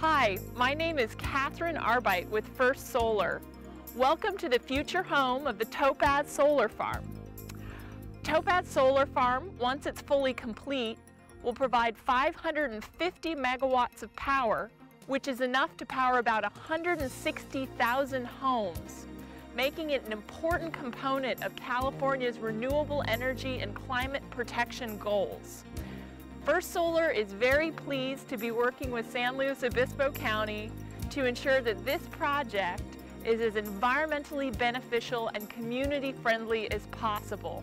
Hi, my name is Katherine Arbite with First Solar. Welcome to the future home of the Topaz Solar Farm. Topaz Solar Farm, once it's fully complete, will provide 550 megawatts of power, which is enough to power about 160,000 homes, making it an important component of California's renewable energy and climate protection goals. First Solar is very pleased to be working with San Luis Obispo County to ensure that this project is as environmentally beneficial and community friendly as possible.